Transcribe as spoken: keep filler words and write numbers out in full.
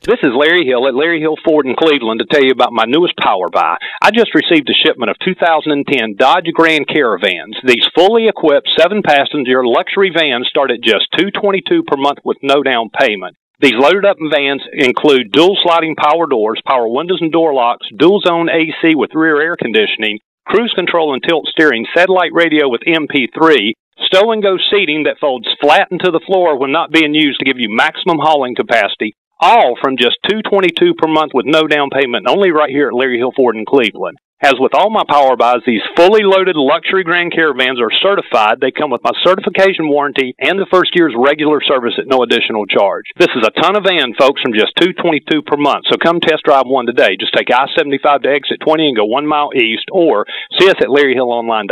This is Larry Hill at Larry Hill Ford in Cleveland to tell you about my newest power buy. I just received a shipment of two thousand ten Dodge Grand Caravans. These fully equipped seven passenger luxury vans start at just two hundred twenty-two dollars per month with no down payment. These loaded up vans include dual sliding power doors, power windows and door locks, dual zone A C with rear air conditioning, cruise control and tilt steering, satellite radio with M P three, stow and go seating that folds flat into the floor when not being used to give you maximum hauling capacity. All from just two hundred twenty-two dollars per month with no down payment, only right here at Larry Hill Ford in Cleveland. As with all my power buys, these fully loaded luxury Grand Caravans are certified. They come with my certification warranty and the first year's regular service at no additional charge. This is a ton of van, folks, from just two hundred twenty-two dollars per month, so come test drive one today. Just take I seventy-five to exit twenty and go one mile east, or see us at Larry Hill Online dot com.